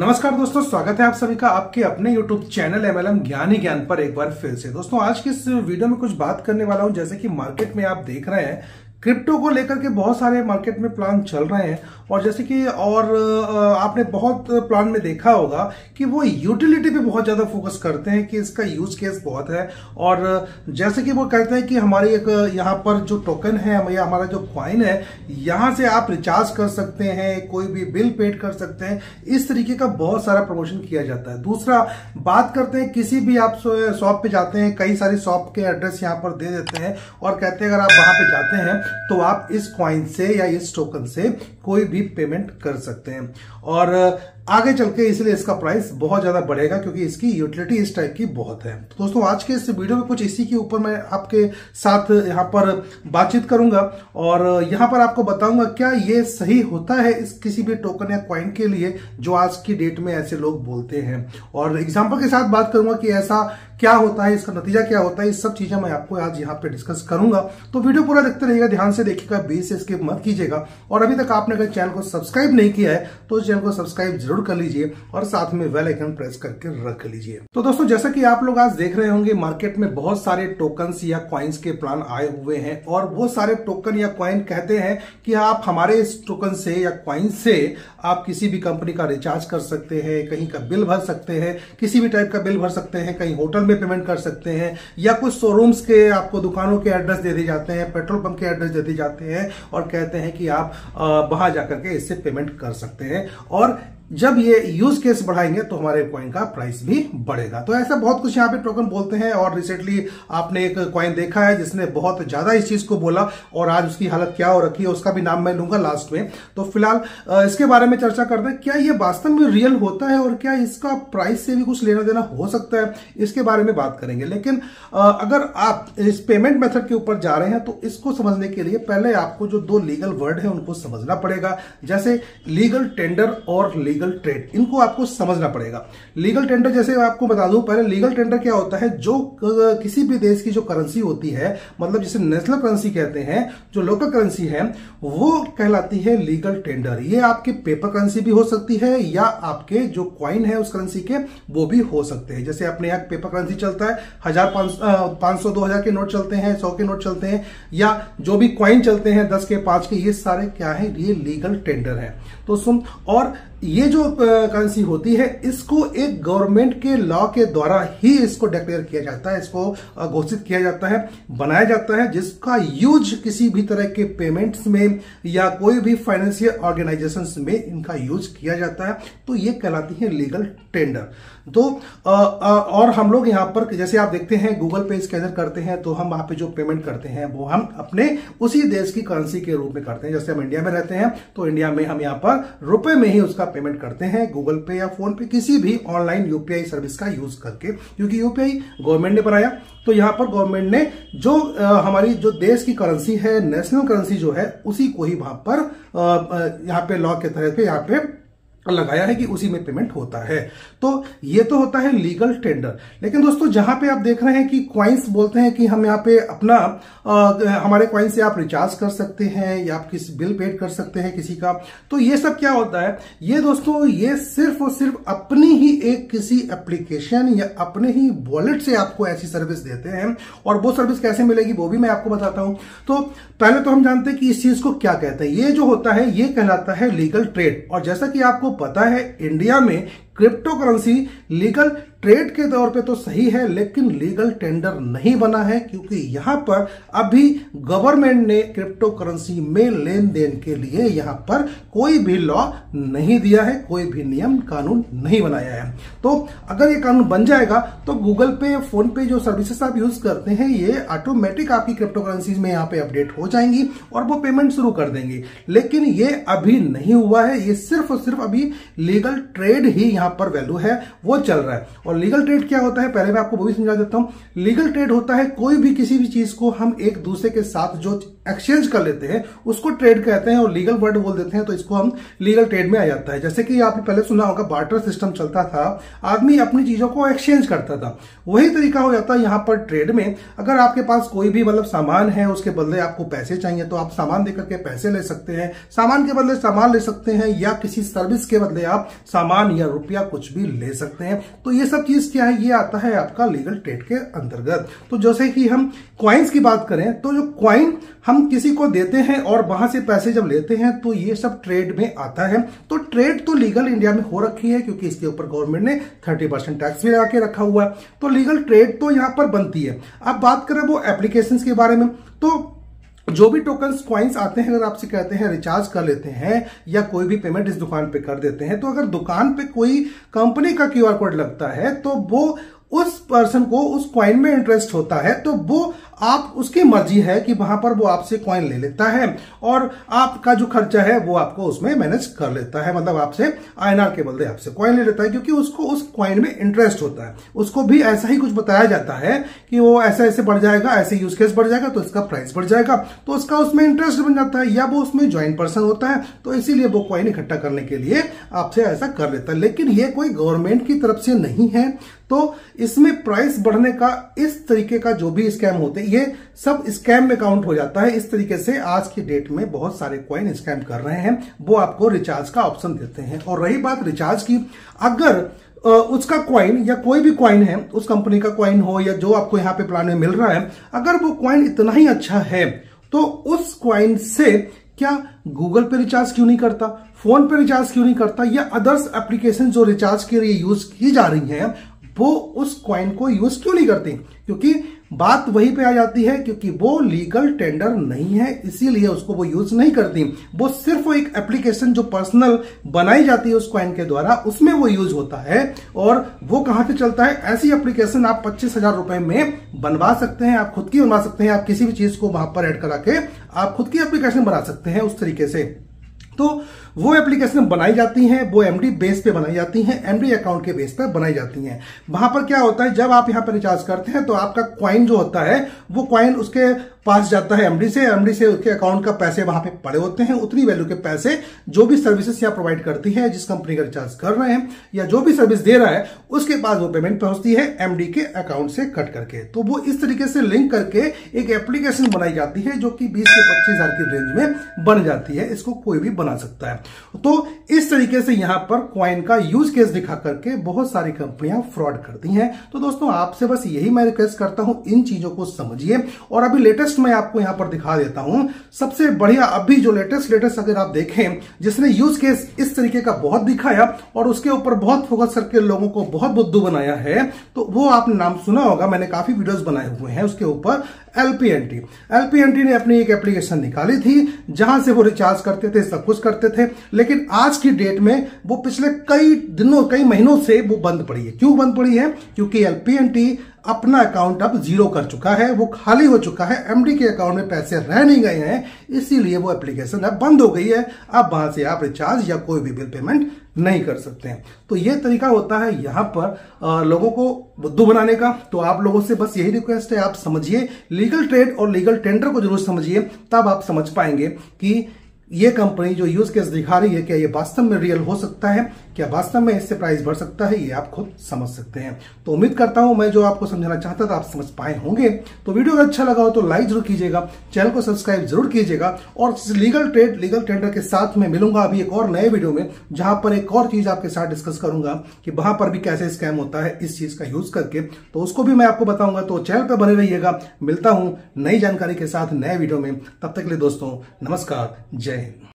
नमस्कार दोस्तों, स्वागत है आप सभी का आपके अपने YouTube चैनल MLM ज्ञान ही ज्ञान पर एक बार फिर से। दोस्तों आज की इस वीडियो में कुछ बात करने वाला हूं। जैसे कि मार्केट में आप देख रहे हैं क्रिप्टो को लेकर के बहुत सारे मार्केट में प्लान चल रहे हैं और जैसे कि और आपने बहुत प्लान में देखा होगा कि वो यूटिलिटी पे बहुत ज़्यादा फोकस करते हैं कि इसका यूज केस बहुत है। और जैसे कि वो कहते हैं कि हमारी एक यहाँ पर जो टोकन है या हमारा जो कॉइन है यहाँ से आप रिचार्ज कर सकते हैं, कोई भी बिल पेड कर सकते हैं, इस तरीके का बहुत सारा प्रमोशन किया जाता है। दूसरा बात करते हैं, किसी भी आप शॉप पर जाते हैं, कई सारी शॉप के एड्रेस यहाँ पर दे देते हैं और कहते हैं अगर आप वहाँ पर जाते हैं तो आप इस कॉइन से या इस टोकन से कोई भी पेमेंट कर सकते हैं। और आगे चल के इसलिए इसका प्राइस बहुत ज्यादा बढ़ेगा क्योंकि इसकी यूटिलिटी इस टाइप की बहुत है। तो दोस्तों आज के इस वीडियो में कुछ इसी के ऊपर मैं आपके साथ यहाँ पर बातचीत करूंगा और यहाँ पर आपको बताऊंगा क्या ये सही होता है इस किसी भी टोकन या कॉइन के लिए जो आज की डेट में ऐसे लोग बोलते हैं। और एग्जाम्पल के साथ बात करूंगा कि ऐसा क्या होता है, इसका नतीजा क्या होता है, ये सब चीजें मैं आपको आज यहाँ पे डिस्कस करूंगा। तो वीडियो पूरा देखते रहिएगा, ध्यान से देखिएगा, बीच से स्किप मत कीजिएगा। और अभी तक आपने अगर चैनल को सब्सक्राइब नहीं किया है तो चैनल को सब्सक्राइब जरूर कर लीजिए और साथ में बेल आइकन प्रेस करके रख लीजिए। तो दोस्तों जैसा कि आप लोग आज देख रहे होंगे मार्केट में बहुत सारे टोकन्स या कॉइन्स के प्लान आए हुए हैं और वो सारे टोकन या कॉइन कहते हैं कि आप हमारे इस टोकन से या कॉइन से आप किसी भी कंपनी का रिचार्ज कर सकते हैं, कहीं का बिल भर सकते हैं, किसी भी टाइप का बिल भर सकते हैं, कहीं होटल में पेमेंट कर सकते हैं या कुछ शोरूम्स के आपको दुकानों के एड्रेस दे दिए जाते हैं, पेट्रोल पंप के एड्रेस दे दिए जाते हैं और कहते हैं कि आप वहां जाकर के इससे पेमेंट कर सकते हैं। और जब ये यूज केस बढ़ाएंगे तो हमारे कॉइन का प्राइस भी बढ़ेगा। तो ऐसा बहुत कुछ यहाँ पे टोकन बोलते हैं। और रिसेंटली आपने एक कॉइन देखा है जिसने बहुत ज्यादा इस चीज को बोला और आज उसकी हालत क्या हो रखी है, उसका भी नाम मैं लूंगा लास्ट में। तो फिलहाल इसके बारे में चर्चा करते हैं, क्या ये वास्तव में रियल होता है और क्या इसका प्राइस से भी कुछ लेना देना हो सकता है, इसके बारे में बात करेंगे। लेकिन अगर आप इस पेमेंट मेथड के ऊपर जा रहे हैं तो इसको समझने के लिए पहले आपको जो दो लीगल वर्ड है उनको समझना पड़ेगा, जैसे लीगल टेंडर और लीगल ट्रेड, इनको आपको समझना पड़ेगा। लीगल टेंडर, जैसे मैं आपको बता दूं पहले, लीगल टेंडर क्या होता है, जो किसी भी देश की जो करेंसी होती है, मतलब जिसे नेशनल करेंसी कहते हैं, जो लोकल करेंसी है वो कहलाती है लीगल टेंडर। ये आपके पेपर करेंसी भी हो सकती है या आपके जो कॉइन है उस करेंसी के वो भी हो सकते हैं। जैसे अपने यहाँ पेपर करेंसी चलता है, 1,000 500 2,000 के नोट चलते हैं, 100 के नोट चलते हैं या जो भी कॉइन चलते हैं 10 के 5 के, ये सारे क्या है, ये लीगल टेंडर है। तो सुन, और ये जो करेंसी होती है इसको एक गवर्नमेंट के लॉ के द्वारा ही इसको डिक्लेयर किया जाता है, इसको घोषित किया जाता है, बनाया जाता है, जिसका यूज किसी भी तरह के पेमेंट्स में या कोई भी फाइनेंशियल ऑर्गेनाइजेशंस में इनका यूज किया जाता है। तो ये कहलाती है लीगल टेंडर। तो और हम लोग यहाँ पर जैसे आप देखते हैं गूगल पे स्कैनर करते हैं तो हम वहाँ पे जो पेमेंट करते हैं वो हम अपने उसी देश की करेंसी के रूप में करते हैं। जैसे हम इंडिया में रहते हैं तो इंडिया में हम यहाँ पर रुपए में ही उसका पेमेंट करते हैं, गूगल पे या फोन पे, किसी भी ऑनलाइन यूपीआई सर्विस का यूज करके, क्योंकि यूपीआई गवर्नमेंट ने बनाया। तो यहाँ पर गवर्नमेंट ने जो हमारी जो देश की करेंसी है, नेशनल करेंसी जो है, उसी को ही वहां पर यहाँ पे लॉ के तहत यहाँ पे लगाया है कि उसी में पेमेंट होता है। तो ये तो होता है लीगल टेंडर। लेकिन दोस्तों जहां पे आप देख रहे हैं कि क्वाइंस बोलते हैं कि हम यहाँ पे अपना हमारे क्वाइन से आप रिचार्ज कर सकते हैं या आप किसी बिल पेड कर सकते हैं किसी का, तो ये सब क्या होता है, ये दोस्तों ये सिर्फ और सिर्फ अपनी ही एक किसी एप्लीकेशन या अपने ही वॉलेट से आपको ऐसी सर्विस देते हैं। और वो सर्विस कैसे मिलेगी वो भी मैं आपको बताता हूँ। तो पहले तो हम जानते हैं कि इस चीज को क्या कहते हैं, ये जो होता है ये कहलाता है लीगल ट्रेड। और जैसा कि आपको पता है इंडिया में क्रिप्टो करेंसी लीगल ट्रेड के तौर पे तो सही है लेकिन लीगल टेंडर नहीं बना है, क्योंकि यहां पर अभी गवर्नमेंट ने क्रिप्टो करेंसी में लेन देन के लिए यहां पर कोई भी लॉ नहीं दिया है, कोई भी नियम कानून नहीं बनाया है। तो अगर ये कानून बन जाएगा तो गूगल पे फोन पे जो सर्विसेज आप यूज करते हैं ये ऑटोमेटिक आपकी क्रिप्टो करेंसी में यहाँ पे अपडेट हो जाएंगी और वो पेमेंट शुरू कर देंगे। लेकिन ये अभी नहीं हुआ है, ये सिर्फ और सिर्फ अभी लीगल ट्रेड ही यहाँ पर वैल्यू है वो चल रहा है। और लीगल ट्रेड क्या होता है पहले मैं आपको वो भी समझा देता हूं। लीगल ट्रेड होता है कोई भी किसी भी चीज को हम एक दूसरे के साथ जो एक्सचेंज कर लेते हैं उसको ट्रेड कहते हैं और लीगल वर्ड बोल देते हैं, तो इसको हम लीगल ट्रेड में आ जाता है। जैसे कि आपने पहले सुना होगा बार्टर सिस्टम चलता था, आदमी अपनी चीजों को एक्सचेंज करता था, वही तरीका हो जाता है यहाँ पर ट्रेड में। अगर आपके पास कोई भी मतलब सामान है, उसके बदले आपको पैसे चाहिए तो आप सामान देकर के पैसे ले सकते हैं, सामान के बदले सामान ले सकते हैं, या किसी सर्विस के बदले आप सामान या रुपया कुछ भी ले सकते हैं। तो ये सब चीज क्या है, ये आता है आपका लीगल ट्रेड के अंतर्गत। तो जैसे कि हम कॉइन्स की बात करें तो जो कॉइन हम किसी को देते हैं और वहां से पैसे जब लेते हैं तो ये सब ट्रेड में आता है। तो ट्रेड तो लीगल इंडिया में हो रखी है क्योंकि इसके ऊपर गवर्नमेंट ने 30% टैक्स भी लगा के रखा हुआ है, तो लीगल ट्रेड तो यहां पर बनती है। अब बात करें वो एप्लीकेशंस के बारे में, तो जो भी टोकन्स क्वाइंस आते हैं, अगर आपसे कहते हैं रिचार्ज कर लेते हैं या कोई भी पेमेंट इस दुकान पे कर देते हैं, तो अगर दुकान पे कोई कंपनी का क्यूआर कोड लगता है तो वो उस पर्सन को उस कॉइन में इंटरेस्ट होता है, तो वो आप उसकी मर्जी है कि वहां पर वो आपसे कॉइन ले लेता है और आपका जो खर्चा है वो आपको उसमें मैनेज कर लेता है, मतलब आपसे INR के बदले आपसे कॉइन ले लेता है क्योंकि उसको उस कॉइन में इंटरेस्ट होता है। उसको भी ऐसा ही कुछ बताया जाता है कि वो ऐसे ऐसे बढ़ जाएगा, ऐसे यूज केस बढ़ जाएगा तो इसका प्राइस बढ़ जाएगा, तो उसका उसमें इंटरेस्ट बन जाता है, या वो उसमें ज्वाइन पर्सन होता है तो इसीलिए वो कॉइन इकट्ठा करने के लिए आपसे ऐसा कर लेता है। लेकिन ये कोई गवर्नमेंट की तरफ से नहीं है, तो इसमें प्राइस बढ़ने का इस तरीके का जो भी स्कैम होते हैं ये सब स्कैम में काउंट हो जाता है। इस तरीके से आज की डेट में बहुत सारे कॉइन स्कैम कर रहे हैं, वो आपको रिचार्ज का ऑप्शन देते हैं। और रही बात रिचार्ज की, अगर उसका कॉइन या कोई भी कॉइन है, उस कंपनी का कॉइन हो या जो आपको यहाँ पे प्लान में मिल रहा है, अगर वो कॉइन इतना ही अच्छा है तो उस कॉइन से क्या गूगल पे रिचार्ज क्यों नहीं करता, फोन पे रिचार्ज क्यों नहीं करता, या अदर्स एप्लीकेशन जो रिचार्ज के लिए यूज की जा रही है वो उस कॉइन को यूज क्यों नहीं करती? क्योंकि बात वहीं पे आ जाती है, क्योंकि वो लीगल टेंडर नहीं है इसीलिए उसको वो यूज नहीं करती। वो सिर्फ वो एक एप्लीकेशन जो पर्सनल बनाई जाती है उस कॉइन के द्वारा, उसमें वो यूज होता है। और वो कहाँ से चलता है? ऐसी एप्लीकेशन आप 25,000 रुपए में बनवा सकते हैं, आप खुद की बनवा सकते हैं, आप किसी भी चीज को वहां पर ऐड करा के आप खुद की एप्लीकेशन बना सकते हैं उस तरीके से। तो वो एप्लीकेशन बनाई जाती हैं, वो MD बेस पे बनाई जाती हैं, MD अकाउंट के बेस पे बनाई जाती हैं। वहां पर क्या होता है, जब आप यहाँ पर रिचार्ज करते हैं तो आपका कॉइन जो होता है वो कॉइन उसके पास जाता है MD से उसके अकाउंट का पैसे वहां पे पड़े होते हैं, उतनी वैल्यू के पैसे जो भी सर्विसेज यहाँ प्रोवाइड करती है, जिस कंपनी का रिचार्ज कर रहे हैं या जो भी सर्विस दे रहा है, उसके पास वो पेमेंट पहुंचती है MD के अकाउंट से कट करके। तो वो इस तरीके से लिंक करके एक एप्लीकेशन बनाई जाती है जो कि 20 से 25,000 की रेंज में बन जाती है, इसको कोई भी बना सकता है। तो इस तरीके से यहां पर कॉइन का यूज केस दिखा करके बहुत सारी कंपनियां फ्रॉड करती हैं। तो दोस्तों आपसे बस यही मैं रिक्वेस्ट करता हूं, इन चीजों को समझिए। और अभी लेटेस्ट मैं आपको यहां पर दिखा देता हूं सबसे बढ़िया, अभी जो लेटेस्ट अगर आप देखें, जिसने यूज केस इस तरीके का बहुत दिखाया और उसके ऊपर बहुत फोकस करके लोगों को बहुत बुद्धू बनाया है, तो वो आपने नाम सुना होगा, मैंने काफी वीडियोस बनाए हुए हैं उसके ऊपर, LPNT ने अपनी एक एप्लीकेशन निकाली थी जहां से वो रिचार्ज करते थे, सब कुछ करते थे। लेकिन आज की डेट में वो पिछले कई महीनों से वो बंद पड़ी है। क्यों बंद पड़ी है? क्योंकि LPNT अपना अकाउंट अब जीरो कर चुका है, वो खाली हो चुका है, MD के अकाउंट में पैसे रह नहीं गए हैं, इसीलिए वो एप्लीकेशन अब बंद हो गई है। अब वहां से आप रिचार्ज या कोई भी बिल पेमेंट नहीं कर सकते हैं। तो ये तरीका होता है यहाँ पर लोगों को बुद्धू बनाने का। तो आप लोगों से बस यही रिक्वेस्ट है, आप समझिए लीगल ट्रेड और लीगल टेंडर को जरूर समझिए, तब आप समझ पाएंगे कि ये कंपनी जो यूज केस दिखा रही है क्या ये वास्तव में रियल हो सकता है, क्या वास्तव में इससे प्राइस बढ़ सकता है, ये आप खुद समझ सकते हैं। तो उम्मीद करता हूं मैं जो आपको समझाना चाहता था आप समझ पाए होंगे। तो वीडियो अगर अच्छा लगा हो तो लाइक जरूर कीजिएगा, चैनल को सब्सक्राइब जरूर कीजिएगा, और लीगल ट्रेड लीगल टेंडर के साथ में मिलूंगा अभी एक और नए वीडियो में, जहां पर एक और चीज आपके साथ डिस्कस करूंगा कि वहां पर भी कैसे स्कैम होता है इस चीज का यूज करके, तो उसको भी मैं आपको बताऊंगा। तो चैनल पर बने रहिएगा, मिलता हूं नई जानकारी के साथ नए वीडियो में, तब तक के लिए दोस्तों नमस्कार, जय हिंद।